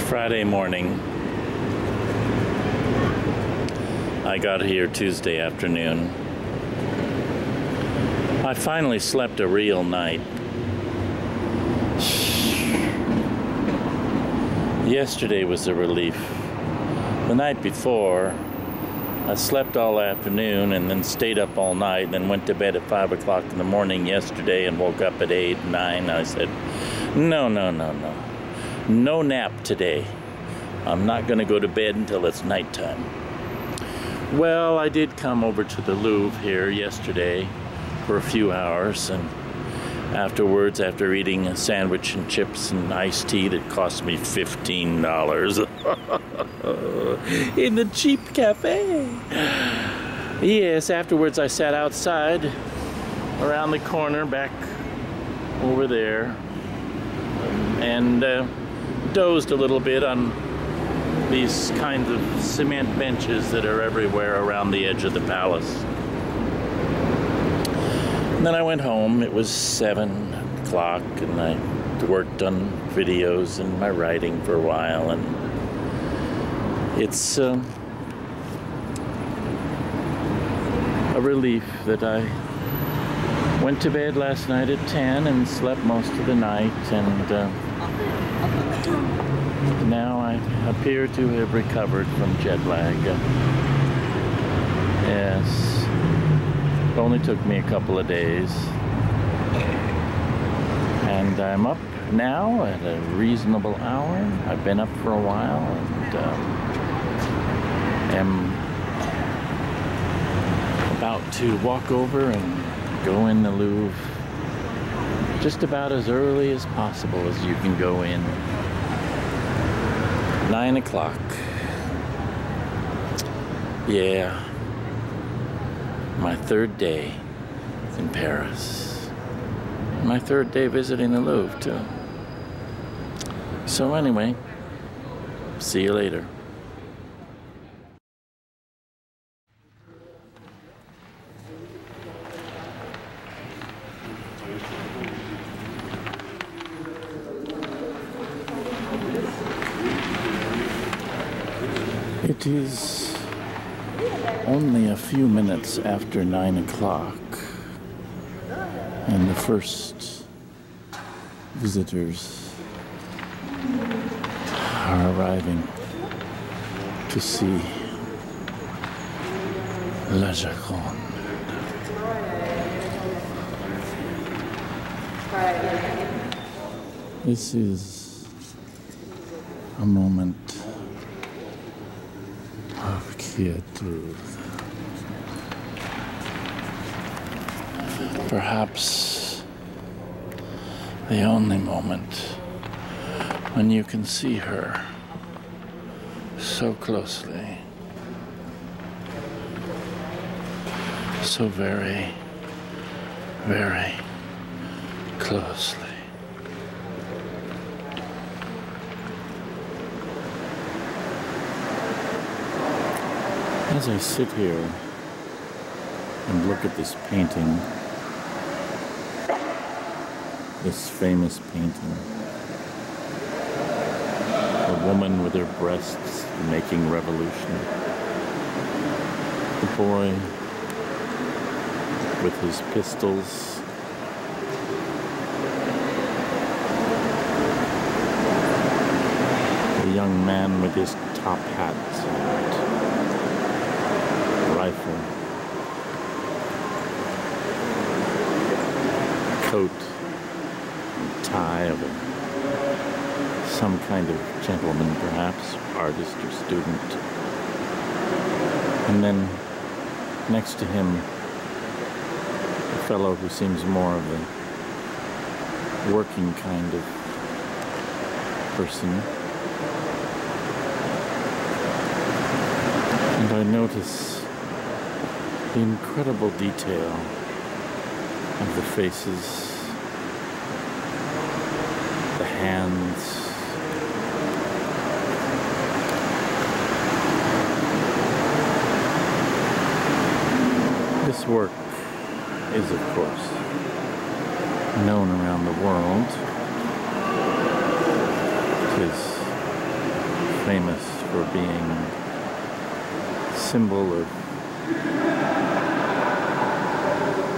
Friday morning. I got here Tuesday afternoon. I finally slept a real night. Yesterday was a relief. The night before, I slept all afternoon and then stayed up all night and then went to bed at 5 o'clock in the morning yesterday and woke up at 8, 9. I said, no. No nap today. I'm not going to go to bed until it's nighttime. Well, I did come over to the Louvre here yesterday for a few hours, and afterwards, after eating a sandwich and chips and iced tea that cost me $15 in the cheap cafe. Yes, afterwards I sat outside around the corner back over there and dozed a little bit on these kinds of cement benches that are everywhere around the edge of the palace. And then I went home. It was 7 o'clock and I worked on videos and my writing for a while, and it's a relief that I went to bed last night at 10 and slept most of the night, and now I appear to have recovered from jet lag. Yes, it only took me a couple of days. And I'm up now at a reasonable hour. I've been up for a while and am about to walk over and go in the Louvre just about as early as possible as you can go in. 9 o'clock. Yeah. My third day in Paris. My third day visiting the Louvre, too. So anyway, see you later. It is only a few minutes after 9 o'clock, and the first visitors are arriving to see La Gioconda. This is a moment of quietude. Perhaps the only moment when you can see her so closely, so very, very closely. As I sit here and look at this painting, this famous painting, a woman with her breasts making revolution, the boy with his pistols, the young man with his top hat, coat and tie of some kind of gentleman, perhaps artist or student, and then next to him a fellow who seems more of a working kind of person. And I notice the incredible detail of the faces, the hands, this work is, of course, known around the world. It is famous for being a symbol of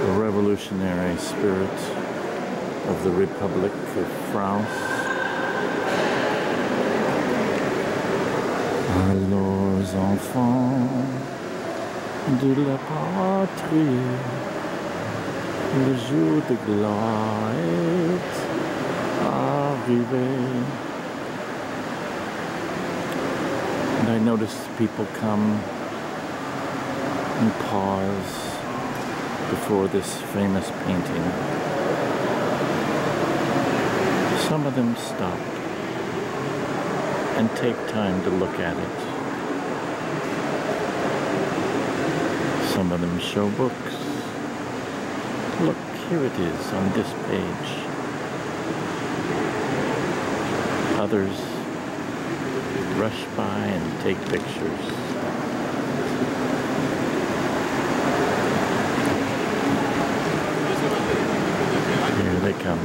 the revolutionary spirit of the Republic of France. Allons enfants de la patrie, le jour de gloire est arrivé. And I noticed people come and pause before this famous painting. Some of them stop and take time to look at it. Some of them show books. Look, here it is on this page. Others rush by and take pictures. Here they come.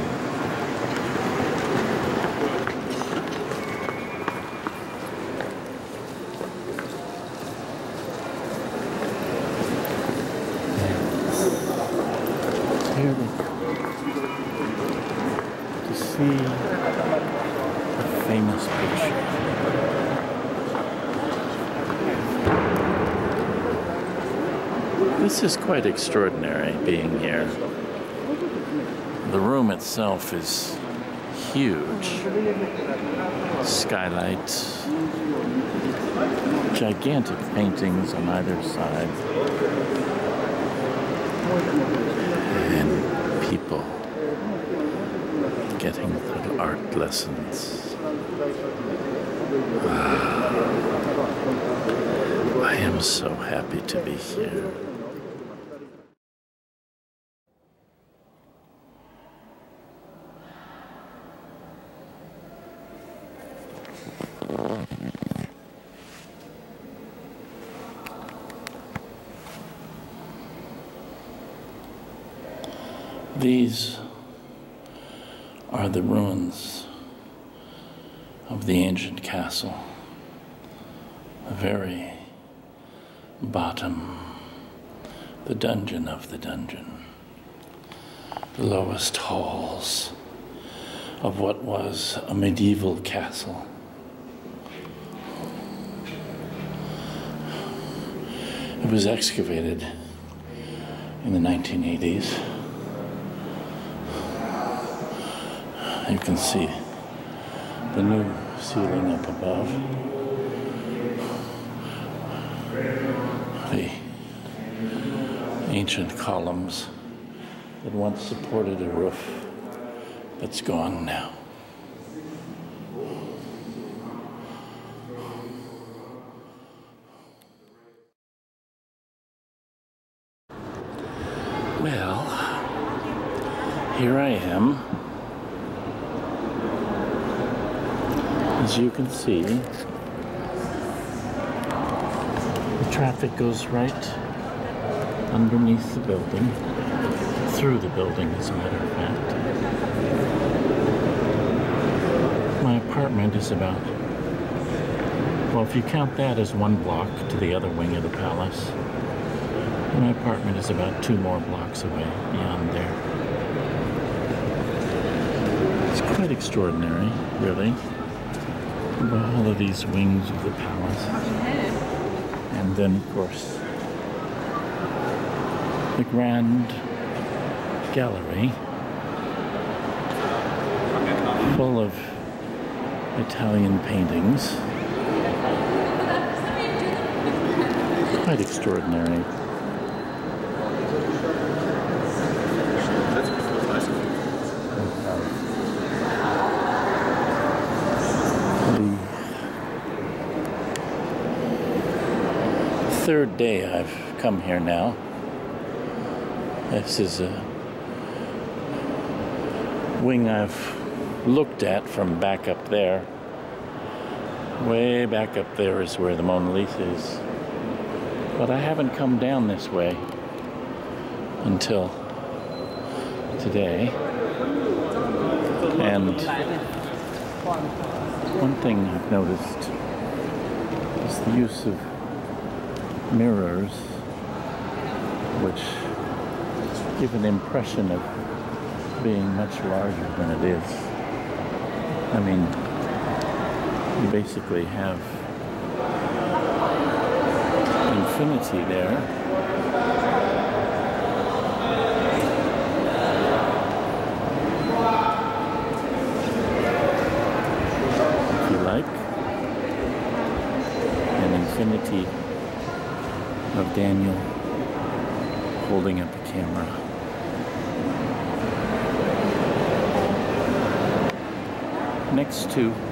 This is quite extraordinary, being here. The room itself is huge. Skylights, gigantic paintings on either side, and people getting good art lessons. I am so happy to be here. These are the ruins of the ancient castle, the very bottom, the dungeon of the dungeon, the lowest halls of what was a medieval castle. It was excavated in the 1980s. You can see the new ceiling up above, the ancient columns that once supported a roof that's gone now. Well, here I am. As you can see, the traffic goes right underneath the building, through the building as a matter of fact. My apartment is about, well, if you count that as one block to the other wing of the palace, my apartment is about 2 more blocks away beyond there. It's quite extraordinary, really. All of these wings of the palace. And then, of course, the Grand Gallery, full of Italian paintings. Quite extraordinary. Third day I've come here now. This is a wing I've looked at from back up there. Way back up there is where the Mona Lisa is. But I haven't come down this way until today. And one thing I've noticed is the use of mirrors, which give an impression of being much larger than it is. I mean, you basically have infinity there. If you like, an infinity of Daniel holding up a camera. Next to